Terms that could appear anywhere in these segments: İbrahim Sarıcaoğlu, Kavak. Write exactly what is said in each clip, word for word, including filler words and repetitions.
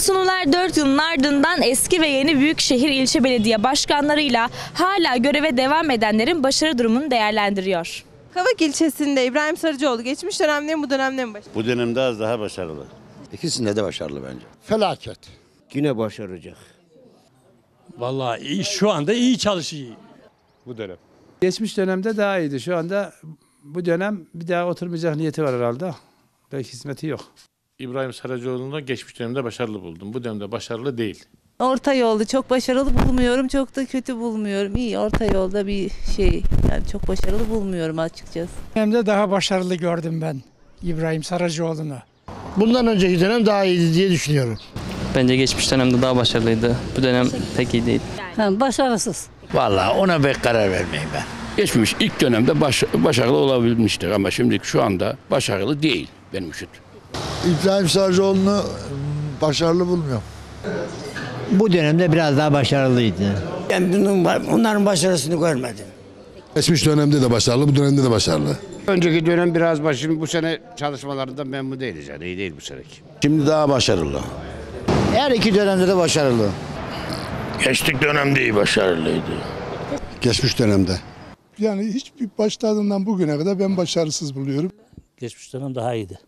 Samsunlular dört yılın ardından eski ve yeni büyükşehir ilçe belediye başkanlarıyla hala göreve devam edenlerin başarı durumunu değerlendiriyor. Kavak ilçesinde İbrahim Sarıcaoğlu geçmiş dönemde mi bu dönemde mi başarılı? Bu dönemde az daha başarılı. İkisinde de başarılı bence. Felaket. Yine başaracak. Vallahi iyi, şu anda iyi çalışıyor. Bu dönem. Geçmiş dönemde daha iyiydi. Şu anda bu dönem bir daha oturmayacak niyeti var herhalde. Belki hizmeti yok. İbrahim Sarıcaoğlu'nu geçmiş dönemde başarılı buldum. Bu dönemde başarılı değil. Orta yolda çok başarılı bulmuyorum, çok da kötü bulmuyorum. İyi, orta yolda bir şey. Yani çok başarılı bulmuyorum açıkçası. Hem de daha başarılı gördüm ben İbrahim Sarıcaoğlu'nu. Bundan önceki dönem daha iyiydi diye düşünüyorum. Bence geçmiş dönemde daha başarılıydı. Bu dönem pek iyi değil. Yani başarısız. Vallahi ona pek karar vermeyeyim ben. Geçmiş ilk dönemde baş, başarılı olabilmiştir ama şimdi şu anda başarılı değil benim için. İbrahim Sarıcaoğlu'nu başarılı bulmuyorum. Bu dönemde biraz daha başarılıydı. Ben bunun, onların başarısını görmedim. Geçmiş dönemde de başarılı, bu dönemde de başarılı. Önceki dönem biraz başarılı, bu sene çalışmalarından memnun değiliz yani, iyi değil bu seneki. Şimdi daha başarılı. Her iki dönemde de başarılı. Geçtik dönemde iyi başarılıydı. Geçmiş dönemde. Yani hiçbir başladığından bugüne kadar ben başarısız buluyorum. Geçmiş dönem daha iyiydi.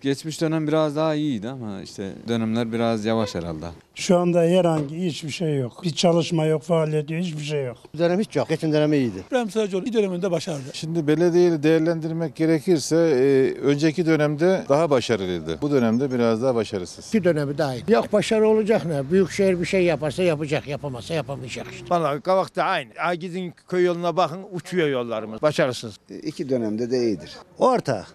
Geçmiş dönem biraz daha iyiydi ama işte dönemler biraz yavaş herhalde. Şu anda herhangi hiçbir şey yok. Bir çalışma yok, faaliyet yok, hiçbir şey yok. Bu dönem hiç yok. Geçen dönem iyiydi. İbrahim Sarıcaoğlu bir döneminde başardı. Şimdi belediyeyi değerlendirmek gerekirse e, önceki dönemde daha başarılıydı. Bu dönemde biraz daha başarısız. Bir dönemi daha iyi. Yok başarı olacak ne? Büyükşehir bir şey yaparsa yapacak, yapamazsa yapamayacak işte. Vallahi Kavak'ta aynı. Gidin köy yoluna bakın, uçuyor yollarımız. Başarısız. E, iki dönemde de iyidir. Orta.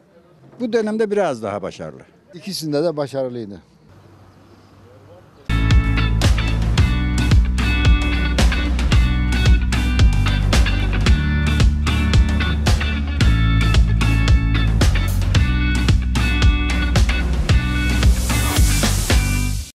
Bu dönemde biraz daha başarılı. İkisinde de başarılıydı.